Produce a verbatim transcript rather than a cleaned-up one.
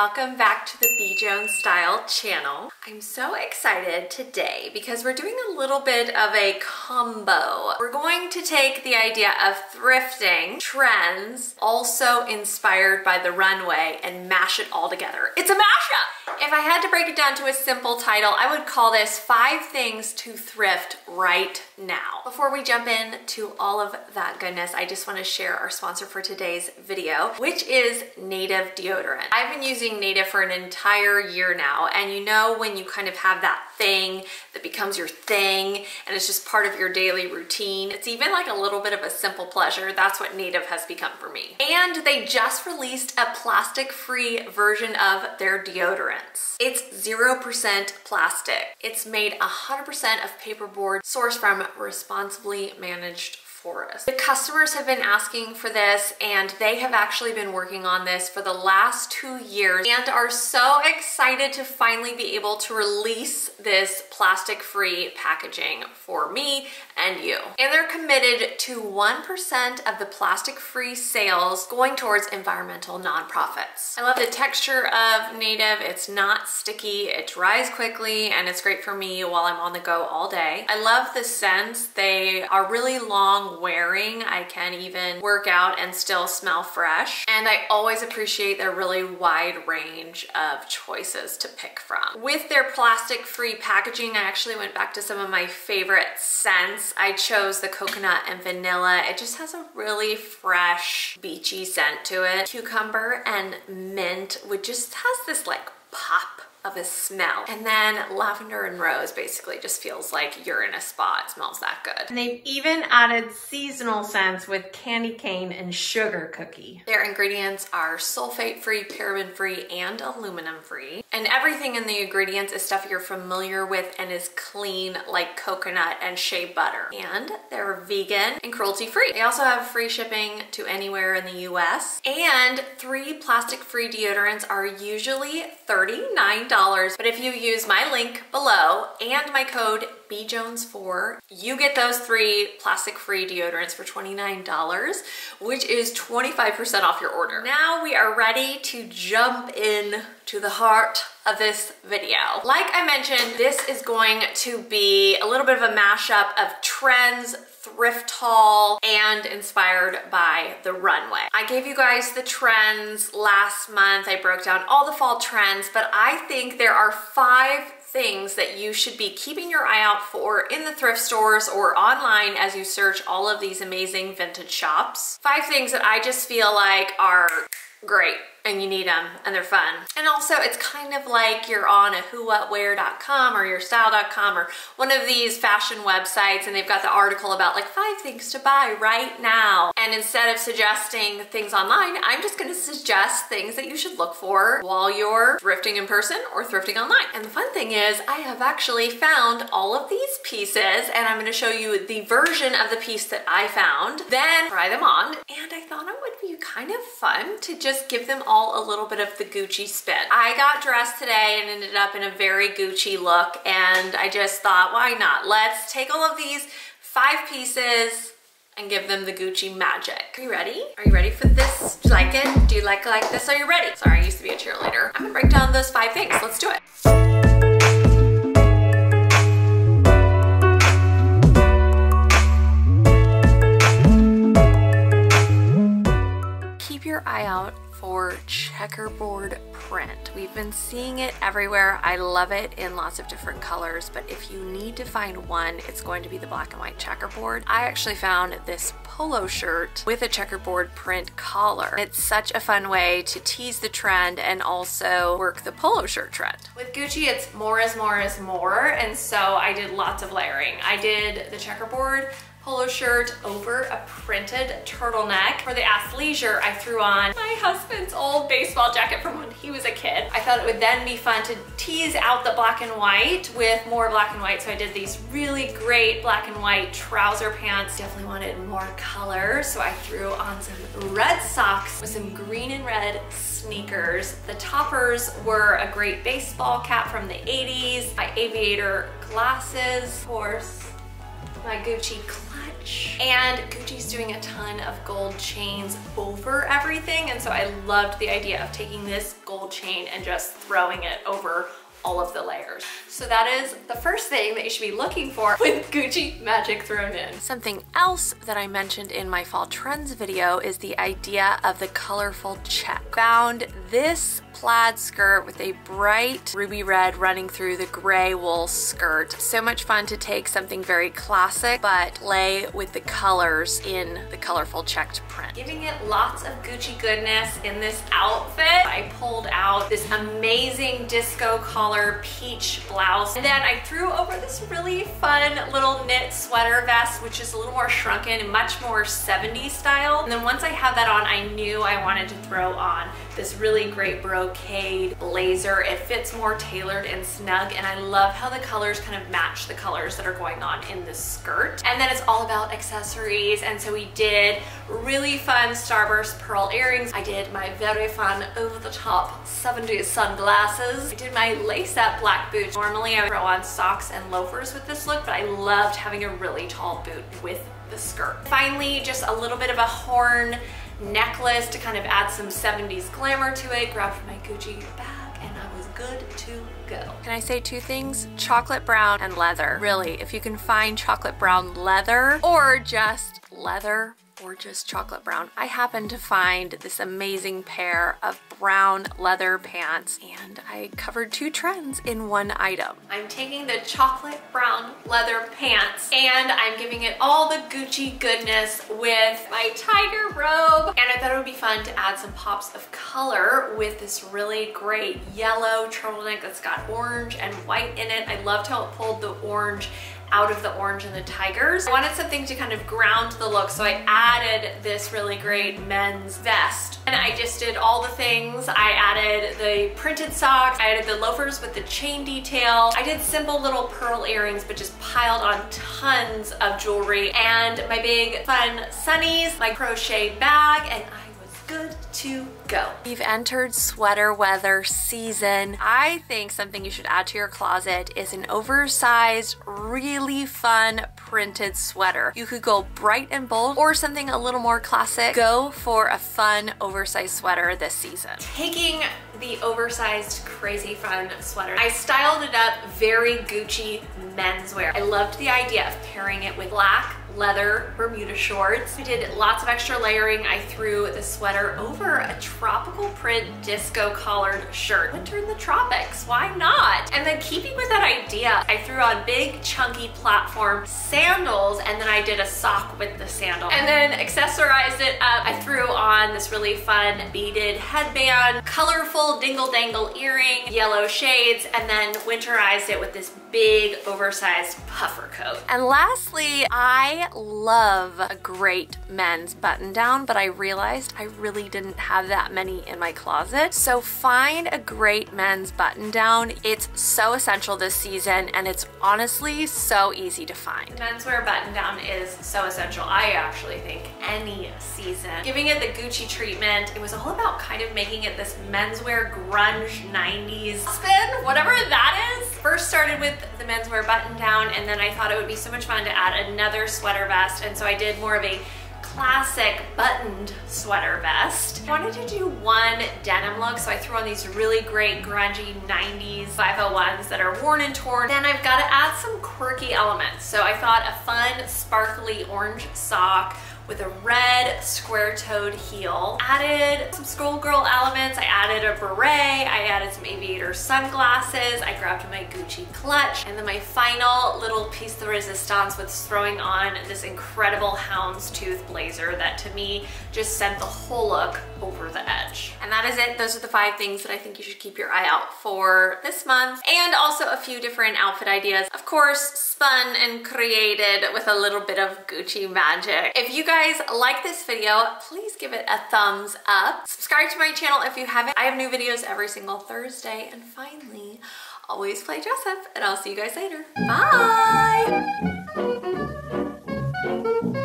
Welcome back to the B. Jones Style channel. I'm so excited today because we're doing a little bit of a combo. We're going to take the idea of thrifting trends, also inspired by the runway, and mash it all together. It's a mashup! If I had to break it down to a simple title, I would call this Five Things to Thrift Right Now. Before we jump in to all of that goodness, I just want to share our sponsor for today's video, which is Native Deodorant. I've been using using Native for an entire year now, and you know when you kind of have that thing that becomes your thing and it's just part of your daily routine. It's even like a little bit of a simple pleasure. That's what Native has become for me. And they just released a plastic-free version of their deodorants. It's zero percent plastic. It's made one hundred percent of paperboard sourced from responsibly managed forests. The customers have been asking for this, and they have actually been working on this for the last two years and are so excited to finally be able to release this plastic-free packaging for me and you. And they're committed to one percent of the plastic-free sales going towards environmental nonprofits. I love the texture of Native. It's not sticky, it dries quickly, and it's great for me while I'm on the go all day. I love the scents. They are really long wearing. I can even work out and still smell fresh. And I always appreciate their really wide range of choices to pick from. With their plastic-free packaging, I actually went back to some of my favorite scents. I chose the coconut and vanilla. It just has a really fresh, beachy scent to it. Cucumber and mint, which just has this like pop of a smell. And then lavender and rose basically just feels like you're in a spa. It smells that good. And they've even added seasonal scents with candy cane and sugar cookie. Their ingredients are sulfate-free, paraben-free, and aluminum-free. And everything in the ingredients is stuff you're familiar with and is clean, like coconut and shea butter. And they're vegan and cruelty-free. They also have free shipping to anywhere in the U S. And three plastic-free deodorants are usually thirty-nine dollars. But if you use my link below and my code B Jones four, you get those three plastic-free deodorants for twenty-nine dollars, which is twenty-five percent off your order. Now we are ready to jump in to the heart of this video. Like I mentioned, this is going to be a little bit of a mashup of trends, thrift haul, and inspired by the runway. I gave you guys the trends last month. I broke down all the fall trends, but I think there are five things that you should be keeping your eye out for in the thrift stores or online as you search all of these amazing vintage shops. Five things that I just feel like are great and you need them and they're fun. And also it's kind of like you're on a who what wear dot com or your style dot com or one of these fashion websites, and they've got the article about like five things to buy right now. And instead of suggesting things online, I'm just gonna suggest things that you should look for while you're thrifting in person or thrifting online. And the fun thing is I have actually found all of these pieces, and I'm gonna show you the version of the piece that I found, then try them on. And I thought it would be kind of fun to just give them all a little bit of the Gucci spin. I got dressed today and ended up in a very Gucci look, and I just thought, why not? Let's take all of these five pieces and give them the Gucci magic. Are you ready? Are you ready for this? Do you like it? Do you like like this? Are you ready? Sorry, I used to be a cheerleader. I'm gonna break down those five things. Let's do it. Checkerboard print. We've been seeing it everywhere. I love it in lots of different colors, but if you need to find one, it's going to be the black and white checkerboard. I actually found this polo shirt with a checkerboard print collar. It's such a fun way to tease the trend and also work the polo shirt trend. With Gucci, it's more is more is more, and so I did lots of layering. I did the checkerboard polo shirt over a printed turtleneck. For the athleisure, I threw on my husband's old baseball jacket from when he was a kid. I thought it would then be fun to tease out the black and white with more black and white, so I did these really great black and white trouser pants. Definitely wanted more color, so I threw on some red socks with some green and red sneakers. The toppers were a great baseball cap from the eighties, my aviator glasses, of course, my Gucci clutch much. And Gucci's doing a ton of gold chains over everything, and so I loved the idea of taking this gold chain and just throwing it over all of the layers. So that is the first thing that you should be looking for with Gucci magic thrown in. Something else that I mentioned in my fall trends video is the idea of the colorful check. Found this plaid skirt with a bright ruby red running through the gray wool skirt. So much fun to take something very classic but play with the colors in the colorful checked print. Giving it lots of Gucci goodness in this outfit. I pulled out this amazing disco collar peach blouse, and then I threw over this really fun little knit sweater vest, which is a little more shrunken and much more seventies style. And then once I had that on, I knew I wanted to throw on this really great brocade brocade blazer. It fits more tailored and snug, and I love how the colors kind of match the colors that are going on in this skirt. And then it's all about accessories, and so we did really fun starburst pearl earrings. I did my very fun over-the-top seventies sunglasses. I did my lace-up black boots. Normally I would throw on socks and loafers with this look, but I loved having a really tall boot with the skirt. Finally, just a little bit of a horn necklace to kind of add some seventies glamour to it. Grabbed my Gucci bag and I was good to go. Can I say two things? Chocolate brown and leather. Really, if you can find chocolate brown leather or just leather, gorgeous chocolate brown. I happened to find this amazing pair of brown leather pants, and I covered two trends in one item. I'm taking the chocolate brown leather pants and I'm giving it all the Gucci goodness with my tiger robe, and I thought it would be fun to add some pops of color with this really great yellow turtleneck that's got orange and white in it. I loved how it pulled the orange out of the orange and the tigers. I wanted something to kind of ground the look, so I added this really great men's vest. And I just did all the things. I added the printed socks, I added the loafers with the chain detail. I did simple little pearl earrings, but just piled on tons of jewelry, and my big fun sunnies, my crochet bag, and I good to go. We've entered sweater weather season. I think something you should add to your closet is an oversized, really fun printed sweater. You could go bright and bold or something a little more classic. Go for a fun oversized sweater this season. Taking the oversized crazy fun sweater, I styled it up very Gucci menswear. I loved the idea of pairing it with black leather Bermuda shorts. I did lots of extra layering. I threw the sweater over a tropical print disco collared shirt. Winter in the tropics, why not? And then keeping with that idea, I threw on big chunky platform sandals, and then I did a sock with the sandal. And then accessorized it up. I threw on this really fun beaded headband, colorful dingle dangle earring, yellow shades, and then winterized it with this big oversized puffer coat. And lastly, I I love a great men's button-down, but I realized I really didn't have that many in my closet. So find a great men's button-down. It's so essential this season, and it's honestly so easy to find. Menswear button-down is so essential, I actually think, any season. Giving it the Gucci treatment, it was all about kind of making it this menswear grunge nineties spin, whatever that is. First started with the menswear button-down, and then I thought it would be so much fun to add another sweater vest, and so I did more of a classic buttoned sweater vest. I wanted to do one denim look, so I threw on these really great grungy nineties five oh ones that are worn and torn. Then I've got to add some quirky elements, so I thought a fun sparkly orange sock with a red square-toed heel. Added some schoolgirl elements. I added a beret. I added some aviator sunglasses. I grabbed my Gucci clutch. And then my final little piece de resistance was throwing on this incredible houndstooth blazer that to me just sent the whole look over the edge. And that is it. Those are the five things that I think you should keep your eye out for this month. And also a few different outfit ideas. Of course, spun and created with a little bit of Gucci magic. If you guys If you guys like this video, please give it a thumbs up. Subscribe to my channel if you haven't. I have new videos every single Thursday. And finally, always play dress up, and I'll see you guys later. Bye!